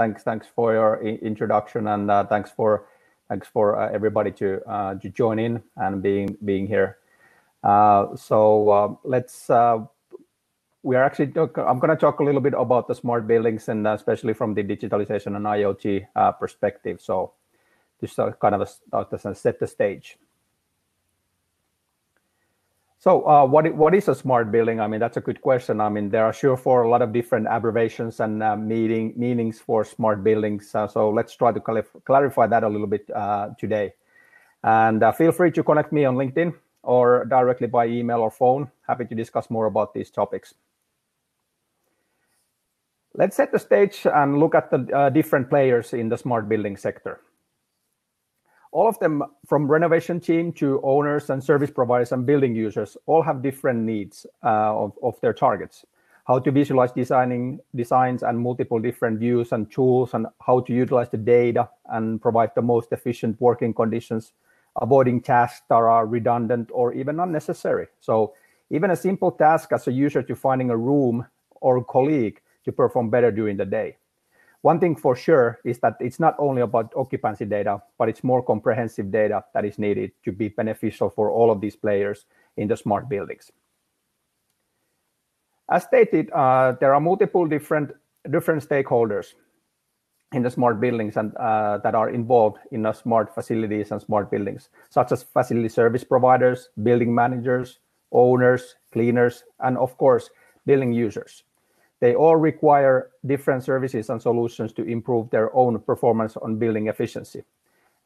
Thanks for your introduction, and thanks for everybody to join in and being here. I'm going to talk a little bit about the smart buildings, and especially from the digitalization and IoT perspective. So just kind of start to set the stage. So what is a smart building? I mean, that's a good question. I mean, there are sure a lot of different abbreviations and meanings for smart buildings. So let's try to clarify that a little bit today. And feel free to connect me on LinkedIn or directly by email or phone. Happy to discuss more about these topics. Let's set the stage and look at the different players in the smart building sector. All of them, from renovation team to owners and service providers and building users, all have different needs of their targets. How to visualize designs and multiple different views and tools, and how to utilize the data and provide the most efficient working conditions, avoiding tasks that are redundant or even unnecessary. So even a simple task as a user to finding a room or colleague to perform better during the day. One thing for sure is that it's not only about occupancy data, but it's more comprehensive data that is needed to be beneficial for all of these players in the smart buildings. As stated, there are multiple different stakeholders in the smart buildings and that are involved in the smart facilities and smart buildings, such as facility service providers, building managers, owners, cleaners, and of course, building users. They all require different services and solutions to improve their own performance on building efficiency.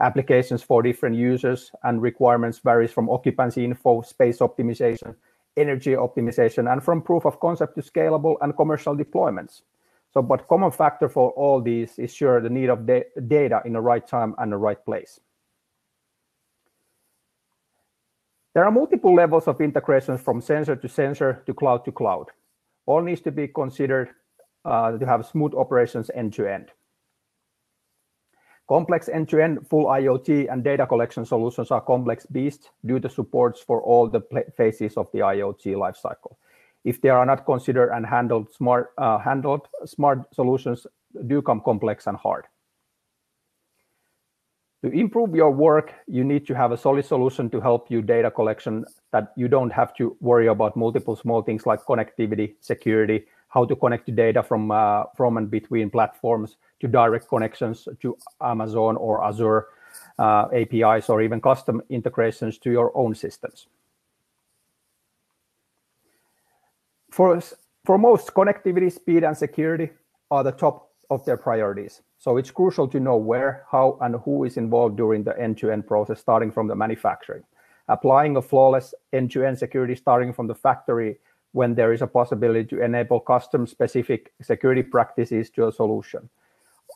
Applications for different users and requirements varies from occupancy info, space optimization, energy optimization, and from proof of concept to scalable and commercial deployments. So, but common factor for all these is sure the need of data in the right time and the right place. There are multiple levels of integrations from sensor to cloud to cloud. All needs to be considered to have smooth operations end-to-end. Complex end-to-end full IoT and data collection solutions are complex beasts due to supports for all the phases of the IoT lifecycle. If they are not considered and handled, smart solutions do come complex and hard. To improve your work, you need to have a solid solution to help you data collection that you don't have to worry about multiple small things like connectivity, security, how to connect the data from and between platforms, to direct connections to Amazon or Azure APIs, or even custom integrations to your own systems. For most, connectivity, speed, and security are the top of their priorities. So it's crucial to know where, how, and who is involved during the end-to-end process, starting from the manufacturing. Applying a flawless end-to-end security starting from the factory when there is a possibility to enable custom-specific security practices to a solution.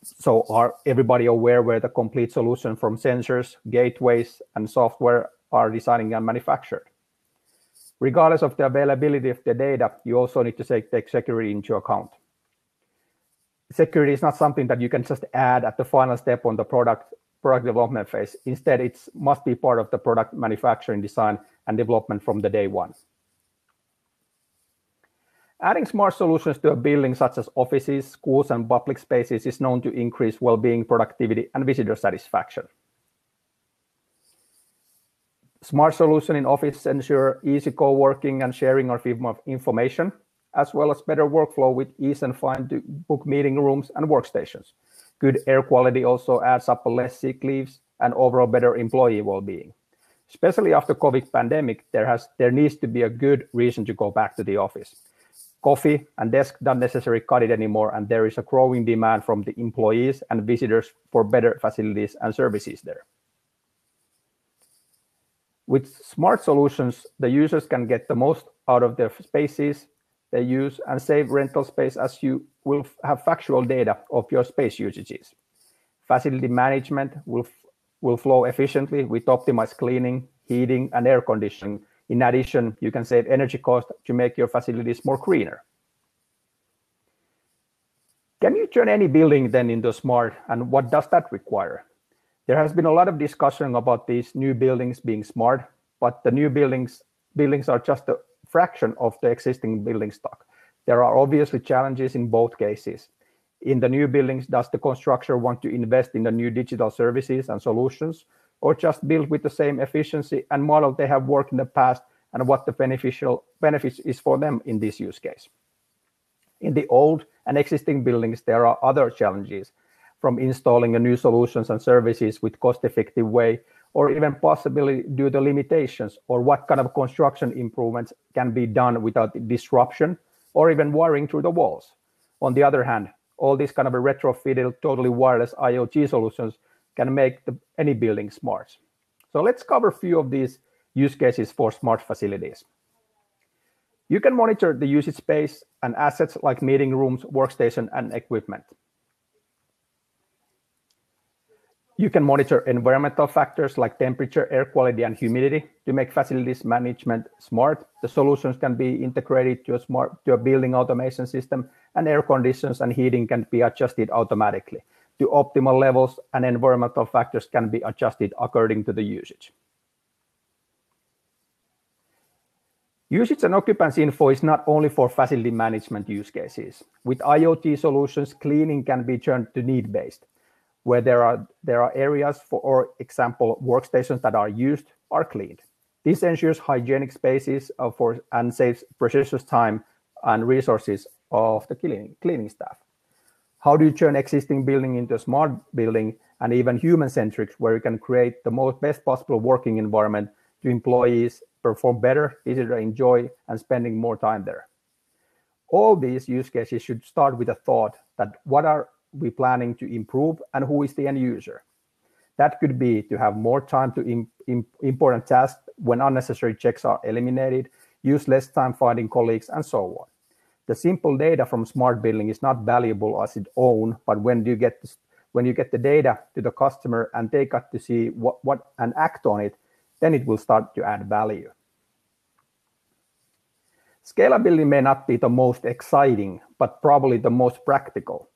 So are everybody aware where the complete solution from sensors, gateways, and software are designing and manufactured? Regardless of the availability of the data, you also need to take security into account. Security is not something that you can just add at the final step on the product development phase. Instead, it must be part of the product manufacturing, design, and development from the day one. Adding smart solutions to a building such as offices, schools, and public spaces is known to increase well-being, productivity, and visitor satisfaction. Smart solution in office ensure easy co-working and sharing of information, as well as better workflow with ease and find to book meeting rooms and workstations. Good air quality also adds up less sick leaves and overall better employee well-being. Especially after COVID pandemic, there needs to be a good reason to go back to the office. Coffee and desk don't necessarily cut it anymore, and there is a growing demand from the employees and visitors for better facilities and services there. With smart solutions, the users can get the most out of their spaces they use and save rental space, as you will have factual data of your space usages. Facility management will flow efficiently with optimized cleaning, heating, and air conditioning. In addition, you can save energy costs to make your facilities more greener. Can you turn any building then into smart, and what does that require? There has been a lot of discussion about these new buildings being smart, but the new buildings are just a fraction of the existing building stock. There are obviously challenges in both cases. In the new buildings, does the constructor want to invest in the new digital services and solutions, or just build with the same efficiency and model they have worked in the past, and what the benefits is for them in this use case? In the old and existing buildings, there are other challenges, from installing new solutions and services with cost-effective way, or even possibly due to limitations, or what kind of construction improvements can be done without disruption, or even wiring through the walls. On the other hand, all these kind of retrofitted, totally wireless IoT solutions can make any building smart. So let's cover a few of these use cases for smart facilities. You can monitor the usage space and assets like meeting rooms, workstation, and equipment. You can monitor environmental factors like temperature, air quality, and humidity to make facilities management smart. The solutions can be integrated to a building automation system, and air conditions and heating can be adjusted automatically to optimal levels, and environmental factors can be adjusted according to the usage. Usage and occupancy info is not only for facility management use cases. With IoT solutions, cleaning can be turned to need-based, where there are areas, for example, workstations that are used are cleaned. This ensures hygienic spaces and saves precious time and resources of the cleaning staff. How do you turn existing building into a smart building and even human-centric, where you can create the best possible working environment to employees perform better, easier to enjoy, and spending more time there? All these use cases should start with a thought that what are we planning to improve and who is the end user? That could be to have more time to important tasks when unnecessary checks are eliminated, use less time finding colleagues, and so on. The simple data from smart building is not valuable as its own, but when you get the data to the customer and they got to see what and act on it, then it will start to add value. Scalability may not be the most exciting, but probably the most practical.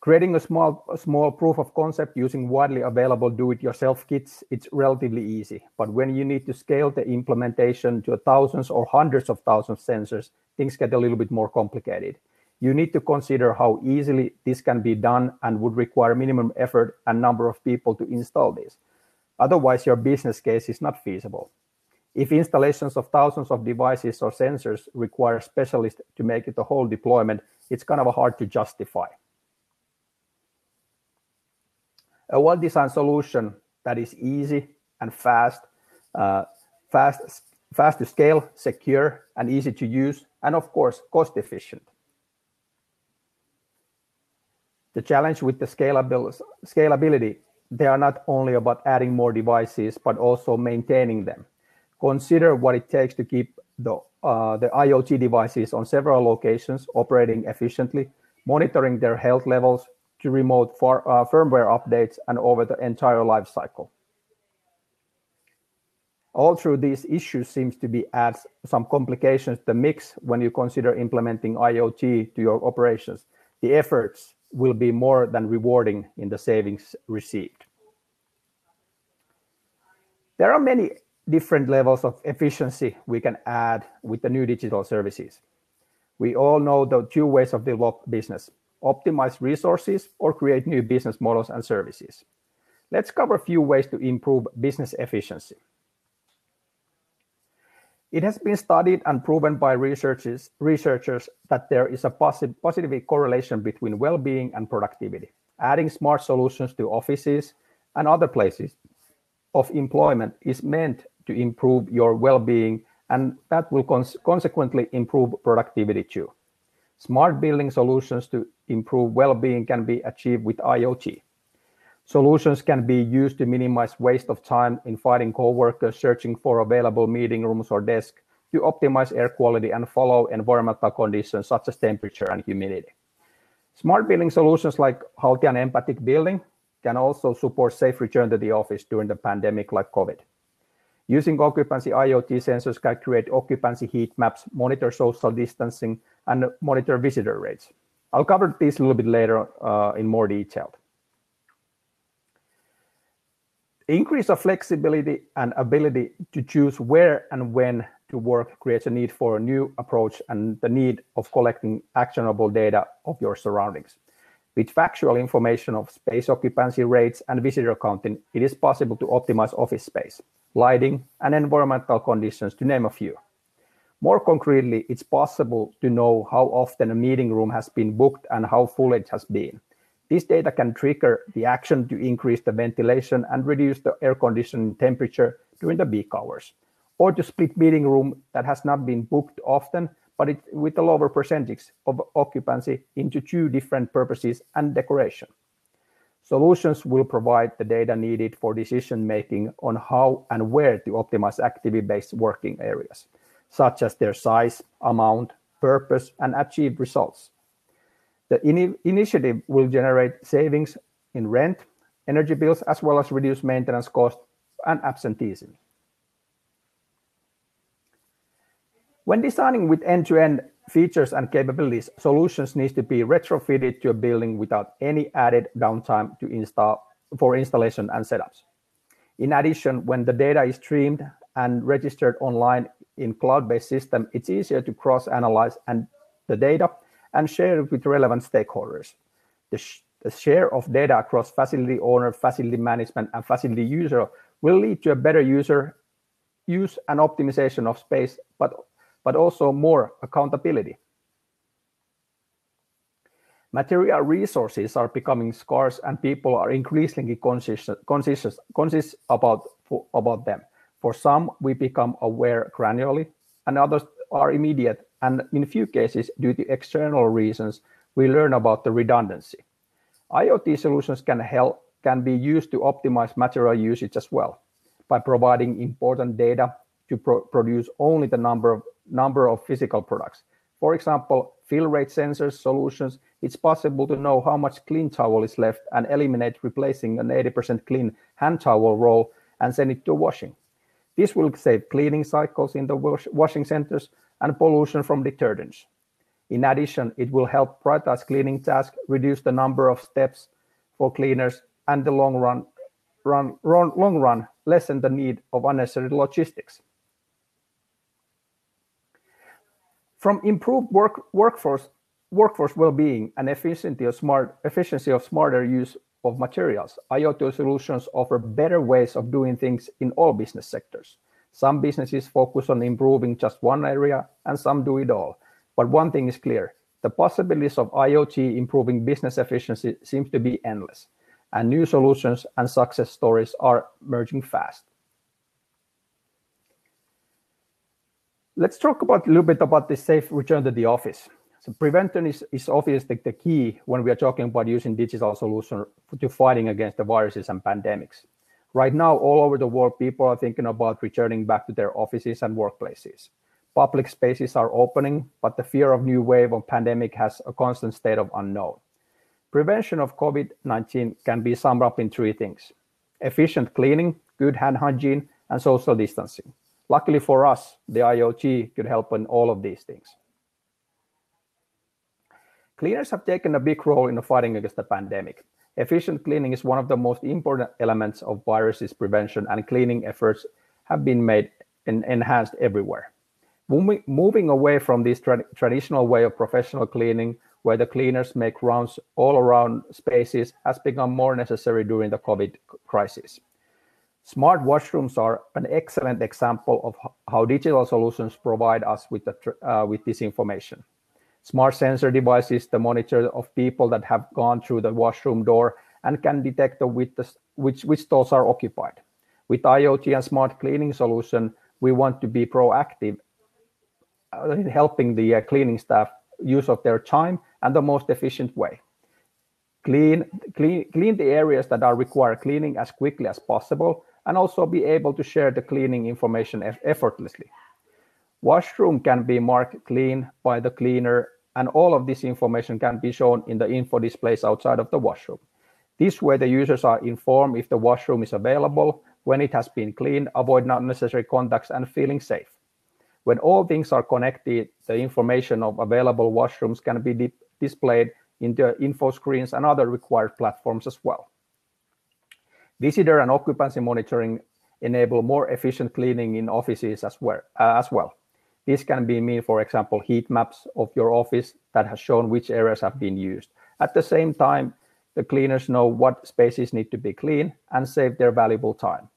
Creating a small proof of concept using widely available do-it-yourself kits, it's relatively easy. But when you need to scale the implementation to thousands or hundreds of thousands of sensors, things get a little bit more complicated. You need to consider how easily this can be done and would require minimum effort and number of people to install this. Otherwise, your business case is not feasible. If installations of thousands of devices or sensors require specialists to make it a whole deployment, it's kind of hard to justify. A well-designed solution that is easy and fast to scale, secure, and easy to use, and of course, cost-efficient. The challenge with the scalability, they are not only about adding more devices, but also maintaining them. Consider what it takes to keep the IoT devices on several locations operating efficiently, monitoring their health levels, to remote firmware updates, and over the entire life cycle. All through these issues seems to be adds some complications to the mix when you consider implementing IoT to your operations. The efforts will be more than rewarding in the savings received. There are many different levels of efficiency we can add with the new digital services. We all know the two ways of develop business: optimize resources or create new business models and services. Let's cover a few ways to improve business efficiency. It has been studied and proven by researchers that there is a positive correlation between well-being and productivity. Adding smart solutions to offices and other places of employment is meant to improve your well-being, and that will consequently improve productivity too. Smart building solutions to improve well-being can be achieved with IoT. Solutions can be used to minimize waste of time in finding coworkers, searching for available meeting rooms or desks, to optimize air quality and follow environmental conditions such as temperature and humidity. Smart building solutions like healthy and empathic building can also support safe return to the office during the pandemic like COVID. Using occupancy IoT sensors can create occupancy heat maps, monitor social distancing, and monitor visitor rates. I'll cover this a little bit later in more detail. Increase of flexibility and ability to choose where and when to work creates a need for a new approach and the need of collecting actionable data of your surroundings. With factual information of space occupancy rates and visitor counting, it is possible to optimize office space, lighting, and environmental conditions, to name a few. More concretely, it's possible to know how often a meeting room has been booked and how full it has been. This data can trigger the action to increase the ventilation and reduce the air conditioning temperature during the peak hours, or to split meeting room that has not been booked often, but with a lower percentage of occupancy into two different purposes and decoration. Solutions will provide the data needed for decision-making on how and where to optimize activity-based working areas, such as their size, amount, purpose, and achieved results. The initiative will generate savings in rent, energy bills, as well as reduce maintenance costs and absenteeism. When designing with end-to-end features and capabilities, solutions need to be retrofitted to a building without any added downtime to installation and setups. In addition, when the data is streamed and registered online in cloud-based system, it's easier to cross-analyze the data and share it with relevant stakeholders. The share of data across facility owner, facility management, and facility user will lead to a better user use and optimization of space, but also more accountability. Material resources are becoming scarce, and people are increasingly conscious about them. For some, we become aware gradually, and others are immediate, and in a few cases, due to external reasons, we learn about the redundancy. IoT solutions can be used to optimize material usage as well, by providing important data to produce only the number of physical products. For example, fill rate sensors solutions, it's possible to know how much clean towel is left and eliminate replacing an 80% clean hand towel roll and send it to washing. This will save cleaning cycles in the washing centers and pollution from detergents. In addition, it will help prioritize cleaning tasks, reduce the number of steps for cleaners, and the long run lessen the need of unnecessary logistics. From improved workforce well-being and efficiency of smarter use of materials, IoT solutions offer better ways of doing things in all business sectors. Some businesses focus on improving just one area, and some do it all. But one thing is clear: the possibilities of IoT improving business efficiency seems to be endless, and new solutions and success stories are emerging fast. Let's talk about a little bit about the safe return to the office. So prevention is obviously the key when we are talking about using digital solutions to fighting against the viruses and pandemics. Right now, all over the world, people are thinking about returning back to their offices and workplaces. Public spaces are opening, but the fear of new wave of pandemic has a constant state of unknown. Prevention of COVID-19 can be summed up in three things: efficient cleaning, good hand hygiene, and social distancing. Luckily for us, the IoT could help in all of these things. Cleaners have taken a big role in the fighting against the pandemic. Efficient cleaning is one of the most important elements of viruses prevention, and cleaning efforts have been made and enhanced everywhere. Moving away from this traditional way of professional cleaning, where the cleaners make rounds all around spaces, has become more necessary during the COVID crisis. Smart washrooms are an excellent example of how digital solutions provide us with this information. Smart sensor devices, the monitor of people that have gone through the washroom door and can detect which stalls are occupied. With IoT and smart cleaning solution, we want to be proactive in helping the cleaning staff use of their time and the most efficient way. Clean the areas that require cleaning as quickly as possible, and also be able to share the cleaning information effortlessly. Washroom can be marked clean by the cleaner, and all of this information can be shown in the info displays outside of the washroom. This way the users are informed if the washroom is available, when it has been cleaned, avoid unnecessary contacts, and feeling safe. When all things are connected, the information of available washrooms can be displayed in the info screens and other required platforms as well. Visitor and occupancy monitoring enable more efficient cleaning in offices as well. This can be mean, for example, heat maps of your office that has shown which areas have been used, At the same time, the cleaners know what spaces need to be clean and save their valuable time.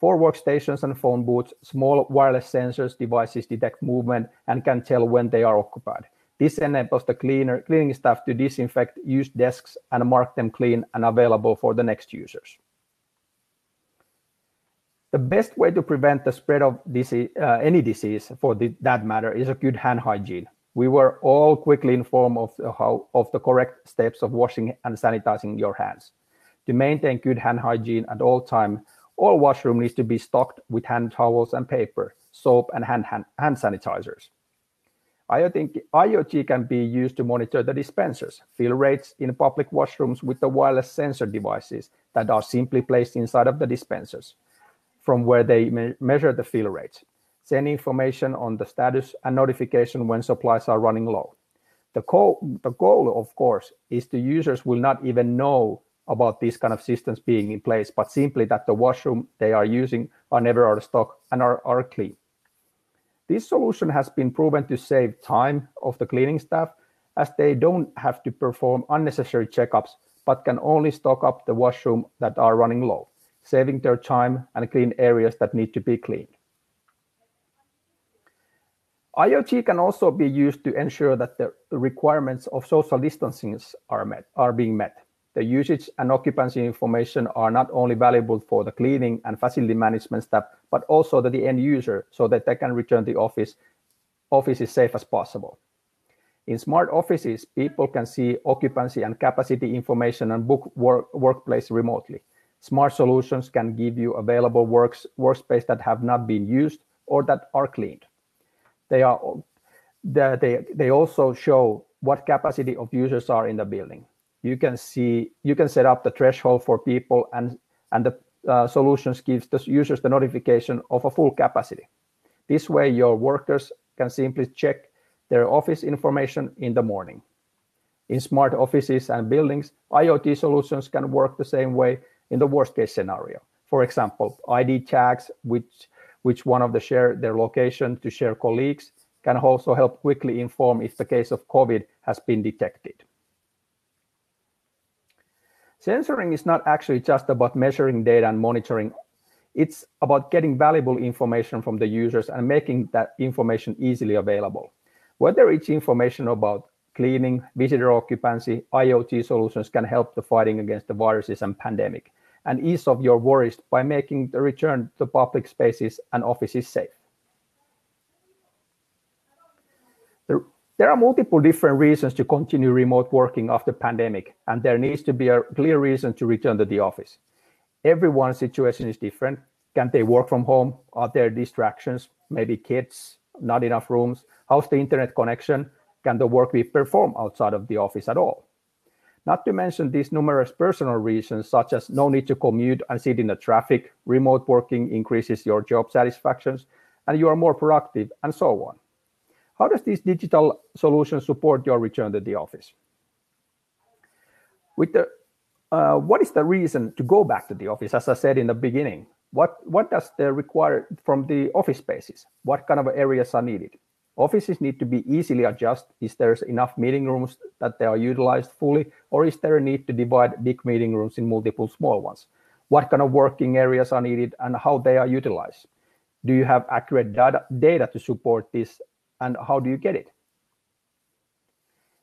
For workstations and phone booths, small wireless sensors devices detect movement and can tell when they are occupied. This enables the cleaning staff to disinfect used desks and mark them clean and available for the next users. The best way to prevent the spread of disease, any disease for that matter, is a good hand hygiene. We were all quickly informed of the correct steps of washing and sanitizing your hands. To maintain good hand hygiene at all times, all washroom needs to be stocked with hand towels and paper, soap and hand sanitizers. IoT can be used to monitor the dispensers, fill rates in public washrooms with the wireless sensor devices that are simply placed inside of the dispensers, from where they measure the fill rates, send information on the status and notification when supplies are running low. The goal, of course, is the users will not even know about these kind of systems being in place, but simply that the washroom they are using are never out of stock and are clean. This solution has been proven to save time of the cleaning staff, as they don't have to perform unnecessary checkups, but can only stock up the washroom that are running low, saving their time and clean areas that need to be cleaned. IoT can also be used to ensure that the requirements of social distancing are being met. The usage and occupancy information are not only valuable for the cleaning and facility management staff, but also to the end user, so that they can return to the office as safe as possible. In smart offices, people can see occupancy and capacity information and book workplace remotely. Smart solutions can give you available workspace that have not been used or that are cleaned. They also show what capacity of users are in the building. You can set up the threshold for people, and the solutions gives the users the notification of a full capacity. This way, your workers can simply check their office information in the morning. In smart offices and buildings, IoT solutions can work the same way in the worst case scenario. For example, ID tags, which one of the share their location to share colleagues, can also help quickly inform if the case of COVID has been detected. Sensoring is not actually just about measuring data and monitoring. It's about getting valuable information from the users and making that information easily available. Whether it's information about cleaning, visitor occupancy, IoT solutions can help the fighting against the viruses and pandemic, and ease of your worries by making the return to public spaces and offices safe. There are multiple different reasons to continue remote working after pandemic, and there needs to be a clear reason to return to the office. Everyone's situation is different. Can they work from home? Are there distractions? Maybe kids, not enough rooms? How's the internet connection? Can the work be performed outside of the office at all? Not to mention these numerous personal reasons, such as no need to commute and sit in the traffic, remote working increases your job satisfactions, and you are more productive, and so on. How does these digital solutions support your return to the office? What is the reason to go back to the office, as I said in the beginning? What does they require from the office spaces? What kind of areas are needed? Offices need to be easily adjusted. Is there enough meeting rooms that they are utilized fully, or is there a need to divide big meeting rooms in multiple small ones? What kind of working areas are needed and how they are utilized? Do you have accurate data to support this, and how do you get it?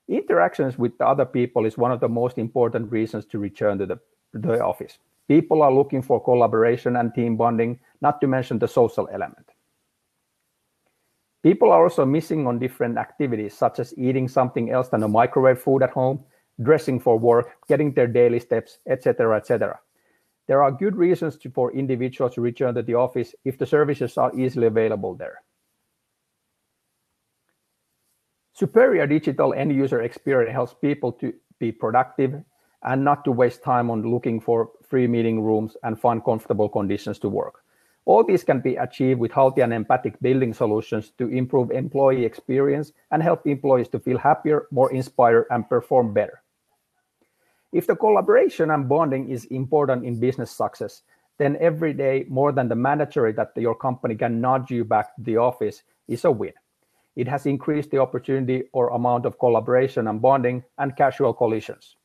Interactions with the other people is one of the most important reasons to return to the office. People are looking for collaboration and team bonding, not to mention the social element. People are also missing on different activities, such as eating something else than a microwave food at home, dressing for work, getting their daily steps, etc., etc. There are good reasons for individuals to return to the office if the services are easily available there. Superior digital end-user experience helps people to be productive and not to waste time on looking for free meeting rooms and find comfortable conditions to work. All these can be achieved with healthy and empathic building solutions to improve employee experience and help employees to feel happier, more inspired, and perform better. If the collaboration and bonding is important in business success, then every day more than the mandatory that your company can nudge you back to the office is a win. It has increased the opportunity or amount of collaboration and bonding and casual collisions.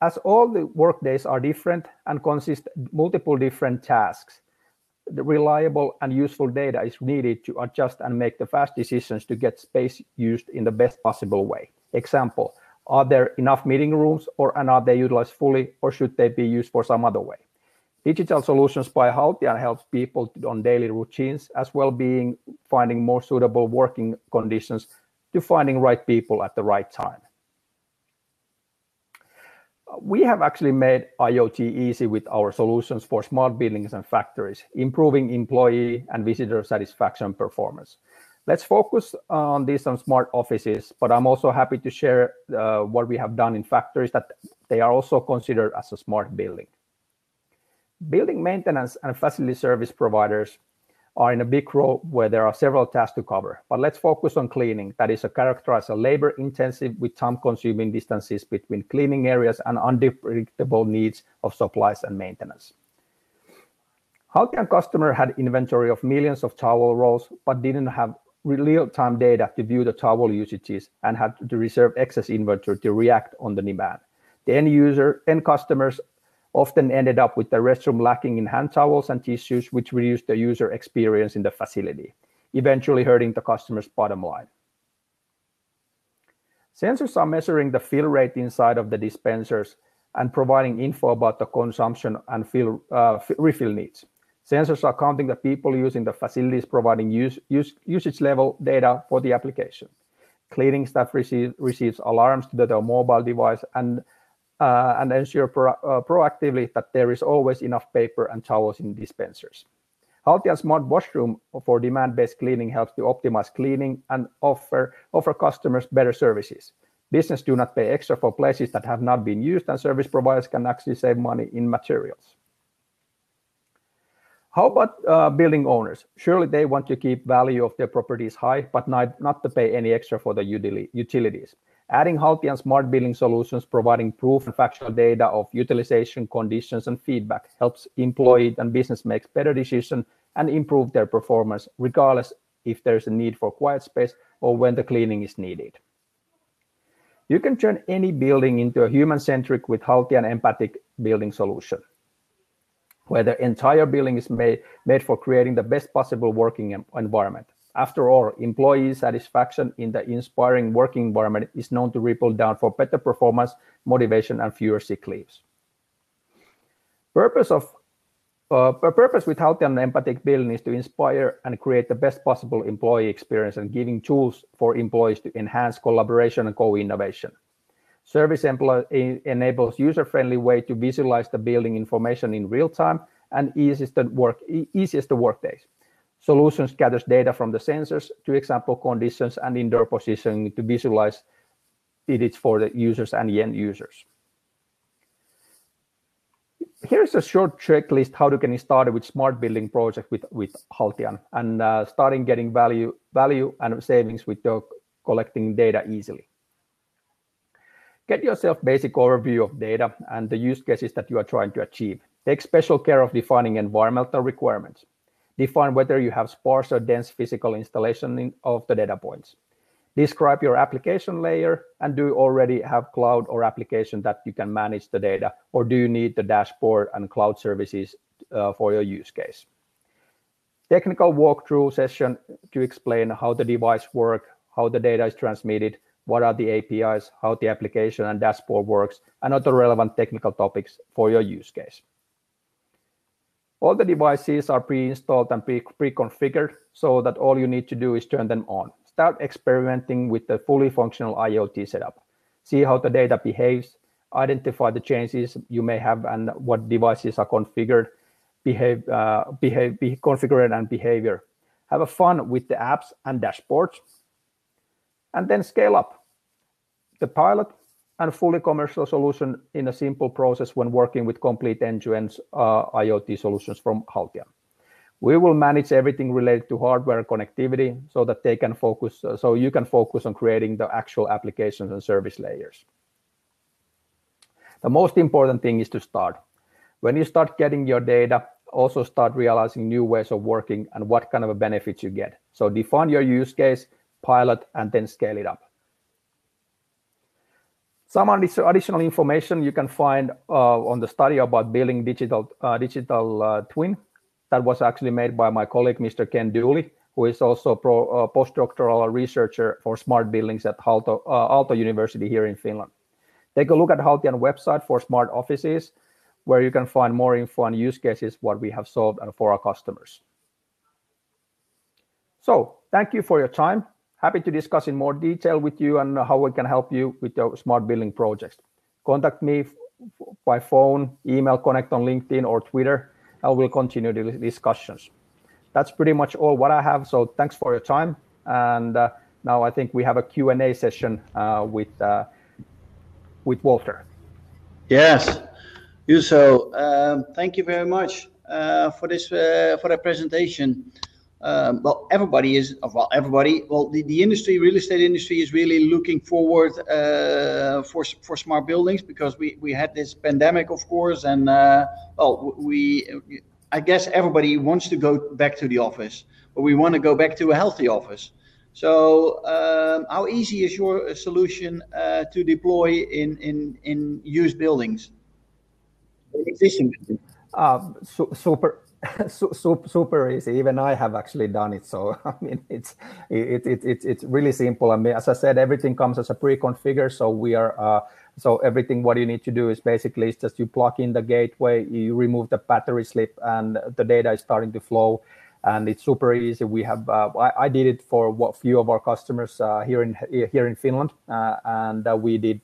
As all the workdays are different and consist of multiple different tasks, the reliable and useful data is needed to adjust and make the fast decisions to get space used in the best possible way. Example, are there enough meeting rooms and are they utilized fully, or should they be used for some other way? Digital solutions by Haltian helps people on daily routines as well-being, finding more suitable working conditions, to finding right people at the right time. We have actually made IoT easy with our solutions for smart buildings and factories, improving employee and visitor satisfaction performance. Let's focus on these on smart offices, but I'm also happy to share what we have done in factories that they are also considered as a smart building. Building maintenance and facility service providers are in a big role where there are several tasks to cover, but let's focus on cleaning. That is characterized as labor intensive with time-consuming distances between cleaning areas and unpredictable needs of supplies and maintenance. Haltian customer had inventory of millions of towel rolls, but didn't have real-time data to view the towel usages and had to reserve excess inventory to react on the demand. The end customers often ended up with the restroom lacking in hand towels and tissues, which reduced the user experience in the facility, eventually hurting the customer's bottom line. Sensors are measuring the fill rate inside of the dispensers and providing info about the consumption and refill needs. Sensors are counting the people using the facilities, providing usage level data for the application. Cleaning staff receives alarms to their mobile device and ensure proactively that there is always enough paper and towels in dispensers. Haltian Smart Washroom for demand-based cleaning helps to optimize cleaning and offer customers better services. Businesses do not pay extra for places that have not been used, and service providers can actually save money in materials. How about building owners? Surely they want to keep value of their properties high, but not to pay any extra for the utilities. Adding Haltian smart building solutions, providing proof and factual data of utilization, conditions, and feedback, helps employees and business make better decisions and improve their performance, regardless if there's a need for quiet space or when the cleaning is needed. You can turn any building into a human-centric with Haltian empathic building solution, where the entire building is made for creating the best possible working environment. After all, employee satisfaction in the inspiring working environment is known to ripple down for better performance, motivation, and fewer sick leaves. Purpose with Haltian empathic building is to inspire and create the best possible employee experience and giving tools for employees to enhance collaboration and co-innovation. Service enables user-friendly way to visualize the building information in real time and easiest the workdays. Solutions gathers data from the sensors, to example conditions and indoor positioning, to visualize it for the users and the end users. Here's a short checklist how to get started with smart building project with Haltian and starting getting value and savings with your collecting data easily. Get yourself basic overview of data and the use cases that you are trying to achieve. Take special care of defining environmental requirements. Define whether you have sparse or dense physical installation of the data points. Describe your application layer, and do you already have cloud or application that you can manage the data, or do you need the dashboard and cloud services for your use case? Technical walkthrough session to explain how the device works, how the data is transmitted, what are the APIs, how the application and dashboard works, and other relevant technical topics for your use case. All the devices are pre-installed and pre-configured, so that all you need to do is turn them on. Start experimenting with the fully functional IoT setup. See how the data behaves, identify the changes you may have and what devices are configured, configured and behavior. Have a fun with the apps and dashboards. And then scale up the pilot and fully commercial solution in a simple process when working with complete end-to-end IoT solutions from Haltian. We will manage everything related to hardware connectivity so that they can focus, so you can focus on creating the actual applications and service layers. The most important thing is to start. When you start getting your data, also start realizing new ways of working and what kind of benefits you get. So define your use case, pilot, and then scale it up. Some additional information you can find on the study about building digital twin that was actually made by my colleague, Mr. Ken Dooley, who is also a postdoctoral researcher for smart buildings at Aalto University here in Finland. Take a look at Haltian website for smart offices, where you can find more info on use cases, what we have solved, and for our customers. So thank you for your time. Happy to discuss in more detail with you and how we can help you with your smart building projects. Contact me by phone, email, connect on LinkedIn or Twitter. I will continue the discussions. That's pretty much all what I have. So thanks for your time. And now I think we have a Q&A session with Walter. Yes, Juuso, thank you very much for the presentation. Well, everybody is, well, everybody, well, the industry, real estate industry is really looking forward for smart buildings, because we had this pandemic, of course, and well, I guess everybody wants to go back to the office, but we want to go back to a healthy office. So how easy is your solution to deploy in used buildings? Existing buildings? Super easy. Even I have actually done it. So I mean, it's really simple. I mean, as I said, everything comes as a pre-configure. So we are so everything what you need to do is basically it's just you plug in the gateway, you remove the battery slip, and the data is starting to flow, and it's super easy. We have I did it for a few of our customers here in Finland, and we did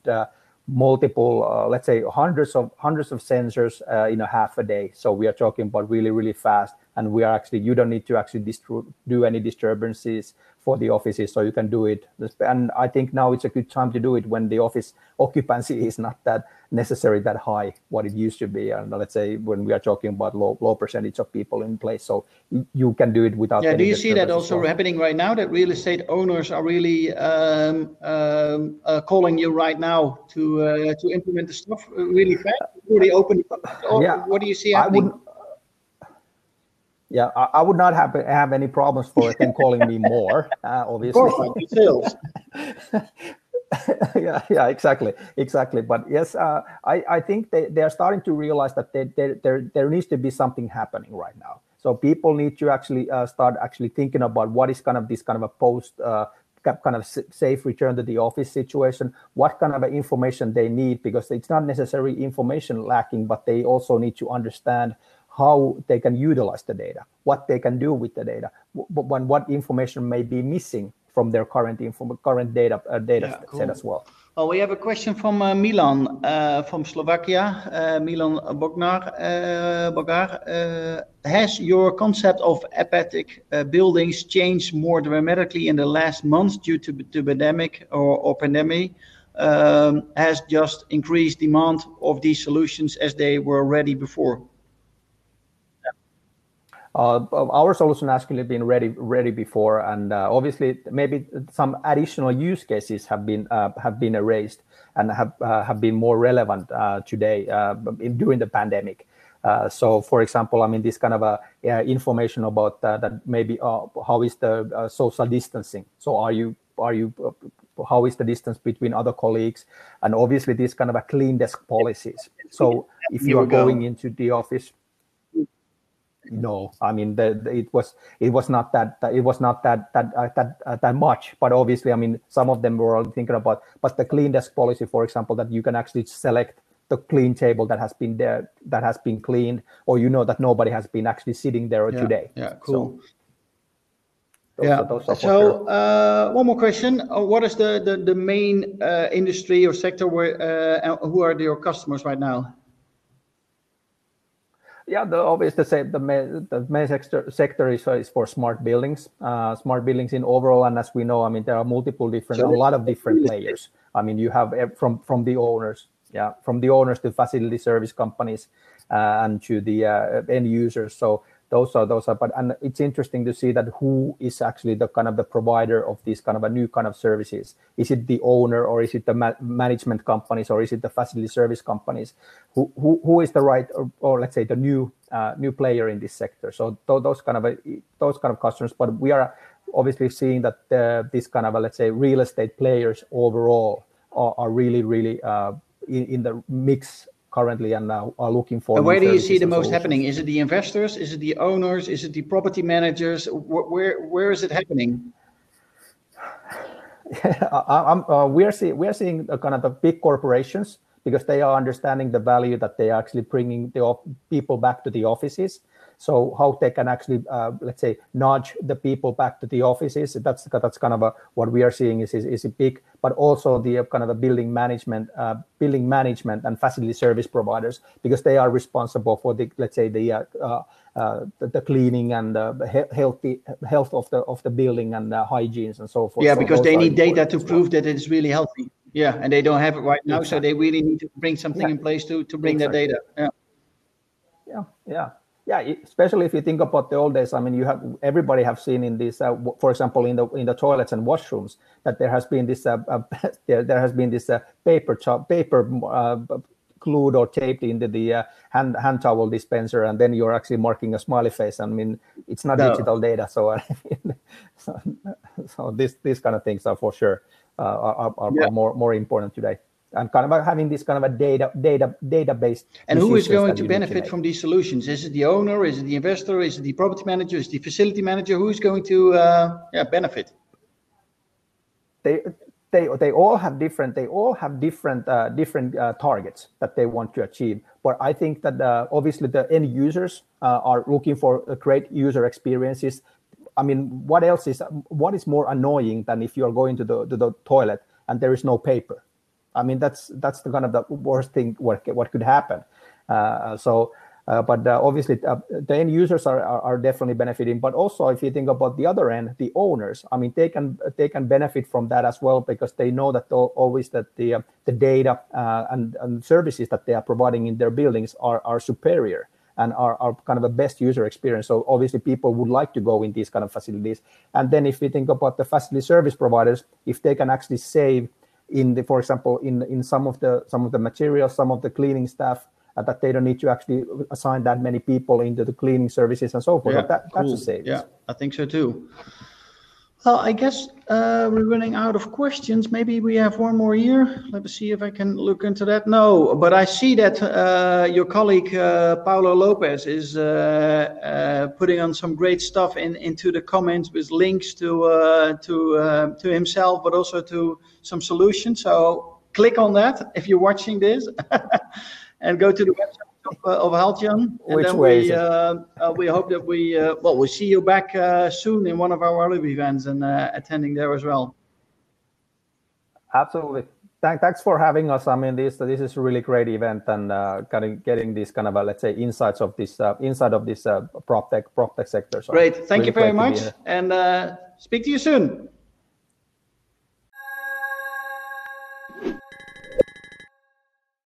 multiple, let's say hundreds of sensors in a half a day. So we are talking about really, really fast, and we are actually, you don't need to actually do any disturbances for the offices. So you can do it. And I think now it's a good time to do it when the office occupancy is not that necessary, that high, what it used to be. And let's say when we are talking about low percentage of people in place. So you can do it without. Yeah, any do you see that also happening right now, that real estate owners are really calling you right now to implement the stuff really fast? Really open. Yeah. What do you see happening? Yeah, I would not have any problems for them calling me more, obviously. Of course, yeah, exactly. But yes, I think they are starting to realize that there needs to be something happening right now. So people need to actually start thinking about what is kind of this kind of a post kind of safe return to the office situation, what kind of information they need, because it's not necessarily information lacking, but they also need to understand how they can utilize the data, what they can do with the data, what information may be missing from their current data set, cool. As well. Well, we have a question from Milan from Slovakia, Milan Bognar. Has your concept of apathic buildings changed more dramatically in the last months due to the pandemic or pandemic? Has just increased demand of these solutions as they were ready before? Our solution has actually been ready before, and obviously maybe some additional use cases have been erased and have been more relevant today during the pandemic. So, for example, I mean, this kind of information about that maybe how is the social distancing? So, are you how is the distance between other colleagues? And obviously, this kind of a clean desk policies. So, if you are going into the office. No, I mean it was not that much, but obviously I mean some of them were thinking about. But the clean desk policy, for example, that you can actually select the clean table that has been there, that has been cleaned, or you know that nobody has been actually sitting there today. Yeah, cool. So, those are one more question: what is the main industry or sector where who are your customers right now? Yeah, the main sector is for smart buildings in overall. And as we know, I mean, there are multiple different, a lot of different players. I mean, you have from the owners, to facility service companies and to the end users. So those are, and it's interesting to see that who is actually the kind of the provider of these kind of a new kind of services. Is it the owner, or is it the management companies, or is it the facility service companies? Who is the right, or let's say the new player in this sector? So those kind of customers. But we are obviously seeing that this kind of, let's say, real estate players overall are really, really in the mix currently and are looking for. And where do you see the most happening? Is it the investors? Is it the owners? Is it the property managers? Where is it happening? We are seeing kind of the big corporations, because they are understanding the value that they are actually bringing the people back to the offices. So how they can actually, let's say, nudge the people back to the offices. That's kind of what we are seeing is a big, but also the kind of the building management and facility service providers, because they are responsible for the, let's say, the cleaning and health of the building and hygienes and so forth. Yeah, so because they need data to prove that it is really healthy. Yeah, and they don't have it right now, exactly. So they really need to bring something in place to bring exactly. that data. Yeah, especially if you think about the old days. I mean, everybody have seen in this, for example, in the toilets and washrooms, that there has been this paper glued or taped into the hand towel dispenser, and then you're actually marking a smiley face. I mean, it's not digital data, so these kind of things are for sure are more important today. And kind of having this kind of a database. And who is going to benefit from these solutions? Is it the owner? Is it the investor? Is it the property manager? Is it the facility manager? Who is going to benefit? They all have different targets that they want to achieve. But I think that obviously the end users are looking for great user experiences. I mean, what is more annoying than if you are going to the toilet and there is no paper? I mean, that's the kind of the worst thing what could happen. But obviously the end users are definitely benefiting. But also, if you think about the other end, the owners, I mean, they can benefit from that as well, because they know that always that the data and services that they are providing in their buildings are superior and are kind of the best user experience. So obviously people would like to go in these kind of facilities. And then if you think about the facility service providers, if they can actually save for example in some of the materials, some of the cleaning staff, that they don't need to actually assign that many people into the cleaning services and so forth. Yeah, that's a savings. Yeah, I think so too. Well, I guess we're running out of questions. Maybe we have one more here. Let me see if I can look into that. No, but I see that your colleague Paulo Lopez is putting on some great stuff into the comments with links to himself, but also to some solutions. So click on that if you're watching this, and go to the website of Haltjan, and then we hope that we'll see you back soon in one of our other events and attending there as well. Absolutely. Thanks for having us. I mean, this is a really great event, and kind of getting these kind of let's say insights of this prop tech sector. So great. Thank you very much, and speak to you soon.